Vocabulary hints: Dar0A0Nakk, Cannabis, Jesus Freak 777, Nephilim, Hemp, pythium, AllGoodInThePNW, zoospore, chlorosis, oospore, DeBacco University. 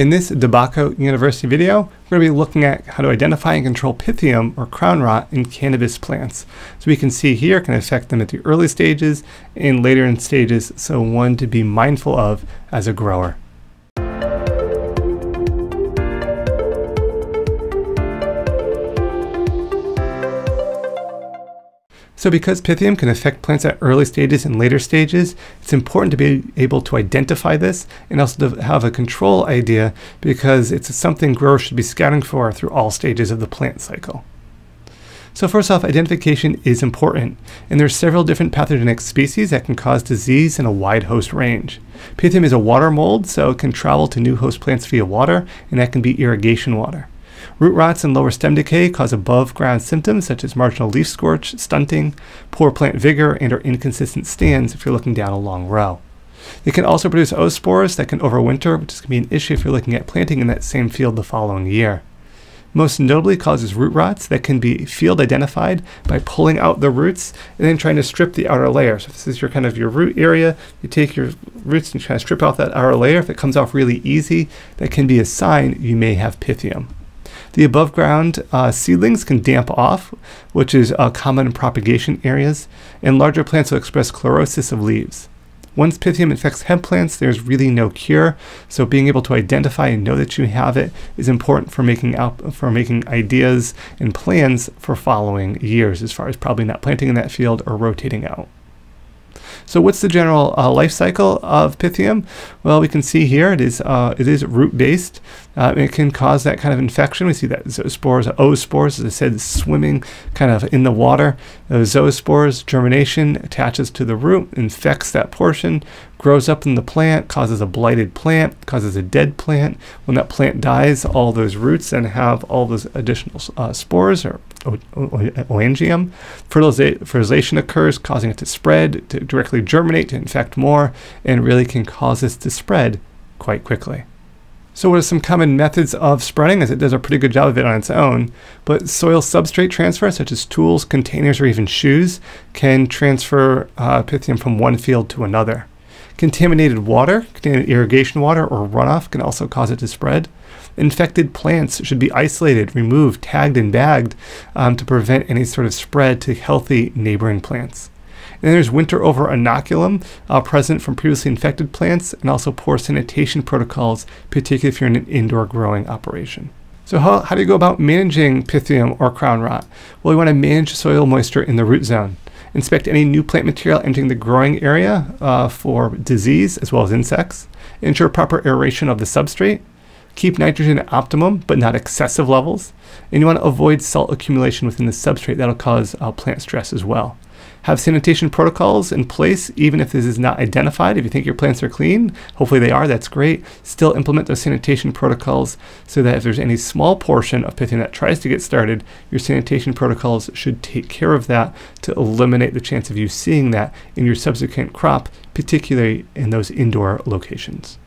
In this DeBacco University video, we're going to be looking at how to identify and control pythium or crown rot in cannabis plants. So we can see here it can affect them at the early stages and later in stages, so one to be mindful of as a grower. So because pythium can affect plants at early stages and later stages, it's important to be able to identify this and also to have a control idea, because it's something growers should be scouting for through all stages of the plant cycle. So first off, identification is important, and there are several different pathogenic species that can cause disease in a wide host range. Pythium is a water mold, so it can travel to new host plants via water, and that can be irrigation water. Root rots and lower stem decay cause above-ground symptoms such as marginal leaf scorch, stunting, poor plant vigor, and or inconsistent stands if you're looking down a long row. They can also produce oospores that can overwinter, which is going to be an issue if you're looking at planting in that same field the following year. Most notably causes root rots that can be field identified by pulling out the roots and then trying to strip the outer layer. So if this is your kind of your root area, you take your roots and try to strip off that outer layer. If it comes off really easy, that can be a sign you may have pythium. The above ground seedlings can damp off, which is common in propagation areas, and larger plants will express chlorosis of leaves. Once pythium infects hemp plants, there's really no cure, so being able to identify and know that you have it is important for making ideas and plans for following years, as far as probably not planting in that field or rotating out. So what's the general life cycle of pythium? Well, we can see here it is root-based. It can cause that kind of infection. We see that zoospores, oospores, as I said, swimming kind of in the water. Those zoospores, germination, attaches to the root, infects that portion, grows up in the plant, causes a blighted plant, causes a dead plant. When that plant dies, all those roots then have all those additional spores or ooogonium. Fertilization occurs, causing it to spread, to directly germinate, to infect more, and really can cause this to spread quite quickly. So what are some common methods of spreading? As it does a pretty good job of it on its own, but soil substrate transfer, such as tools, containers, or even shoes, can transfer pythium from one field to another. Contaminated water, irrigation water, or runoff can also cause it to spread. Infected plants should be isolated, removed, tagged, and bagged to prevent any sort of spread to healthy neighboring plants. And then there's winter over inoculum present from previously infected plants, and also poor sanitation protocols, particularly if you're in an indoor growing operation. So how do you go about managing pythium or crown rot? Well, you want to manage soil moisture in the root zone. Inspect any new plant material entering the growing area for disease as well as insects. Ensure proper aeration of the substrate. Keep nitrogen at optimum, but not excessive levels. And you want to avoid salt accumulation within the substrate. That'll cause plant stress as well. Have sanitation protocols in place, even if this is not identified. If you think your plants are clean, hopefully they are, that's great. Still implement those sanitation protocols so that if there's any small portion of pythium that tries to get started, your sanitation protocols should take care of that to eliminate the chance of you seeing that in your subsequent crop, particularly in those indoor locations.